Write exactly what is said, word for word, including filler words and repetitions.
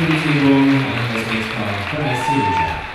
Publikum an das Gästepaar von S C Riesa.